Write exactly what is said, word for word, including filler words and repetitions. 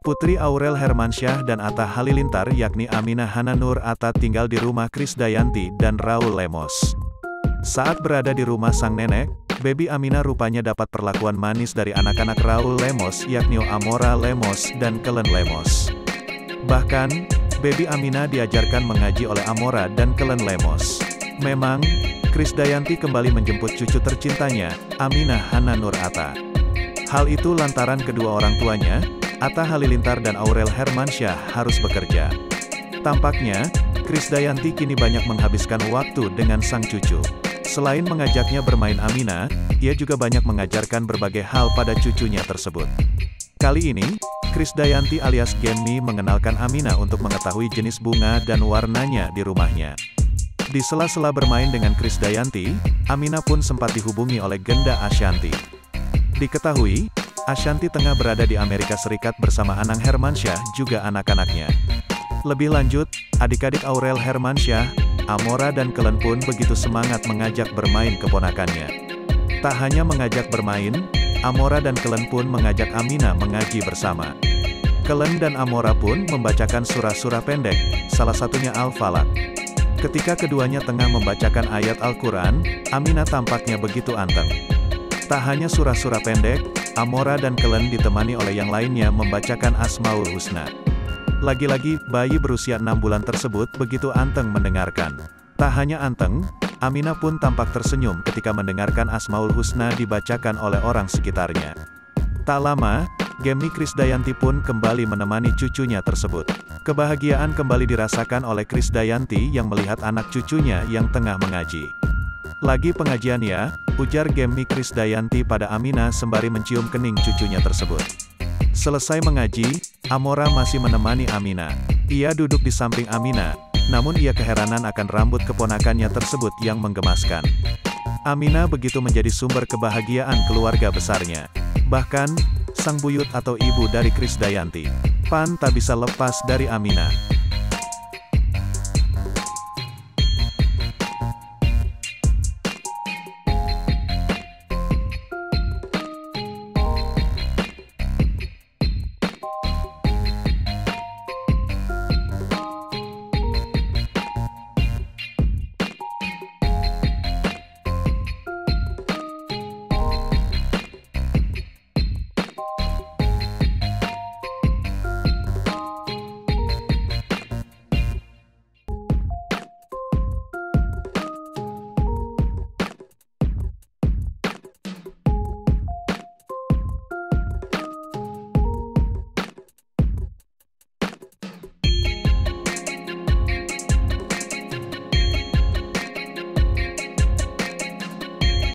Putri Aurel Hermansyah dan Atta Halilintar yakni Ameena Hanna Nur Atta tinggal di rumah Krisdayanti dan Raul Lemos. Saat berada di rumah sang nenek, baby Ameena rupanya dapat perlakuan manis dari anak-anak Raul Lemos yakni Amora Lemos dan Kellen Lemos. Bahkan, baby Ameena diajarkan mengaji oleh Amora dan Kellen Lemos. Memang, Krisdayanti kembali menjemput cucu tercintanya, Ameena Hanna Nur Atta. Hal itu lantaran kedua orang tuanya, Atta Halilintar dan Aurel Hermansyah harus bekerja. Tampaknya, Krisdayanti kini banyak menghabiskan waktu dengan sang cucu. Selain mengajaknya bermain Ameena, ia juga banyak mengajarkan berbagai hal pada cucunya tersebut. Kali ini, Krisdayanti alias Gemmy mengenalkan Ameena untuk mengetahui jenis bunga dan warnanya di rumahnya. Di sela-sela bermain dengan Krisdayanti, Ameena pun sempat dihubungi oleh Genda Ashanty. Diketahui, Ashanty tengah berada di Amerika Serikat bersama Anang Hermansyah juga anak-anaknya. Lebih lanjut, adik-adik Aurel Hermansyah, Amora dan Kellen pun begitu semangat mengajak bermain keponakannya. Tak hanya mengajak bermain, Amora dan Kellen pun mengajak Ameena mengaji bersama. Kellen dan Amora pun membacakan surah-surah pendek, salah satunya Al Falaq. Ketika keduanya tengah membacakan ayat Al-Quran, Ameena tampaknya begitu anteng. Tak hanya surah-surah pendek, Amora dan Kellen ditemani oleh yang lainnya membacakan Asmaul Husna. Lagi-lagi, bayi berusia enam bulan tersebut begitu anteng mendengarkan. Tak hanya anteng, Ameena pun tampak tersenyum ketika mendengarkan Asmaul Husna dibacakan oleh orang sekitarnya. Tak lama, Gemmy Krisdayanti pun kembali menemani cucunya tersebut. Kebahagiaan kembali dirasakan oleh Krisdayanti yang melihat anak cucunya yang tengah mengaji. Lagi pengajian ya, ujar Gemmy Krisdayanti pada Ameena sembari mencium kening cucunya tersebut. Selesai mengaji, Amora masih menemani Ameena. Ia duduk di samping Ameena, namun ia keheranan akan rambut keponakannya tersebut yang menggemaskan. Ameena begitu menjadi sumber kebahagiaan keluarga besarnya. Bahkan, sang buyut atau ibu dari Krisdayanti, pan tak bisa lepas dari Ameena.